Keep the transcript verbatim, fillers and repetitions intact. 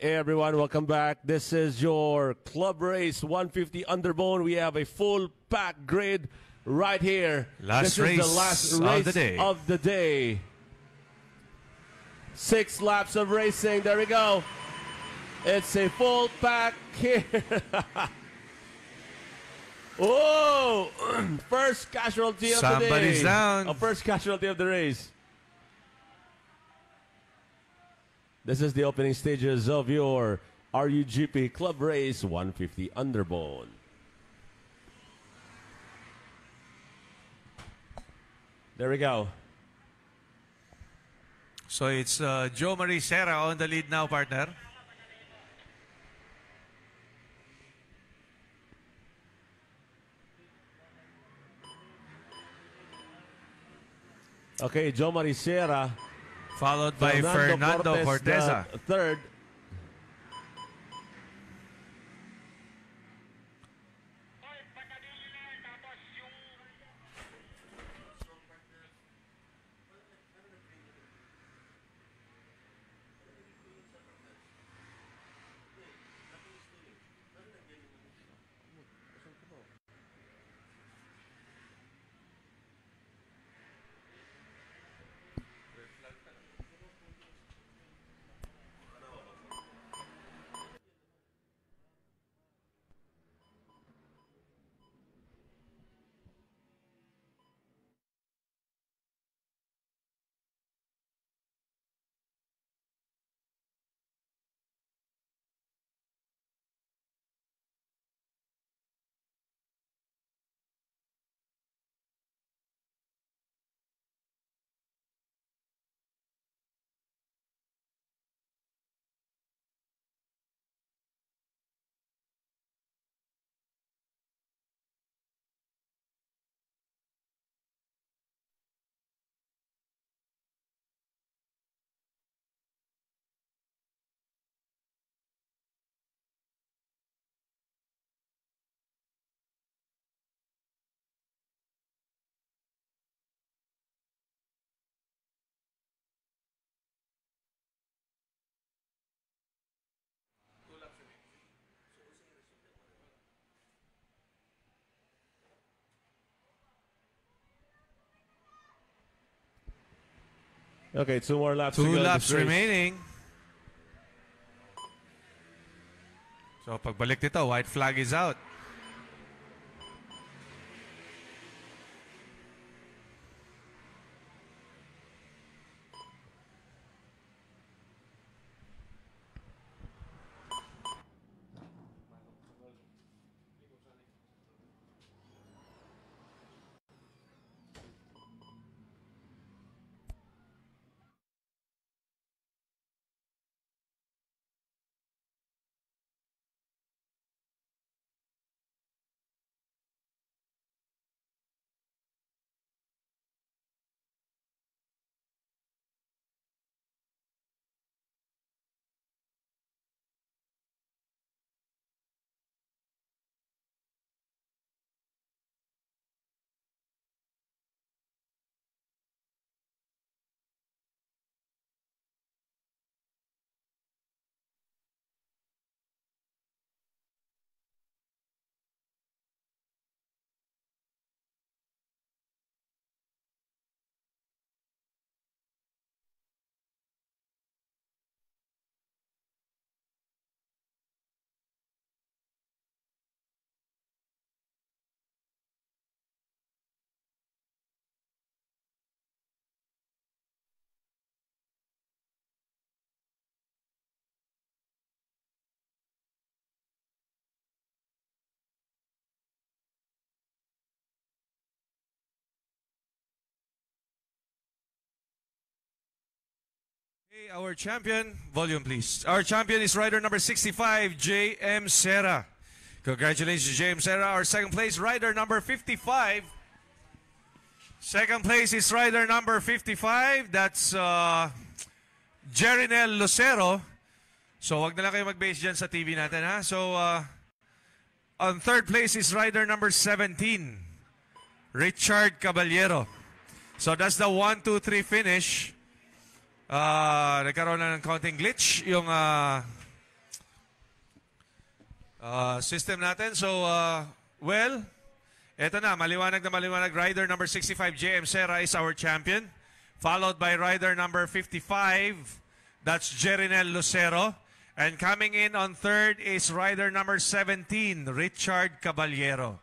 Hey everyone, welcome back. This is your Club Race one fifty Underbone. We have a full pack grid right here. Last this race, is the last race of the day. Of the day. Six laps of racing. There we go. It's a full pack here. Oh, first casualty of Somebody's the day. Somebody's down. Oh, first casualty of the race. This is the opening stages of your R U G P Club Race one fifty Underbone. There we go. So it's uh, Joe Maricera on the lead now, partner. Okay, Joe Maricera. Followed by Fernando Corteza. Third. Okay, two more laps. Two laps remaining. So pagbalik nito, white flag is out. Hey, our champion, volume please. Our champion is rider number sixty-five, J M. Serra. Congratulations, J M. Serra. Our second place, rider number fifty-five. Second place is rider number fifty-five. That's uh, Jerinel Lucero. So, wag na lang kayo mag-base dyan sa T V natin, ha? So, uh, on third place is rider number seventeen, Richard Caballero. So, that's the one two three finish. Uh, nagkaroon na ng counting glitch yung uh, uh, system natin. So, uh, well, eto na, maliwanag na maliwanag. Rider number sixty-five, J M. Serra, is our champion. Followed by rider number fifty-five, that's Jerinel Lucero. And coming in on third is rider number seventeen, Richard Caballero.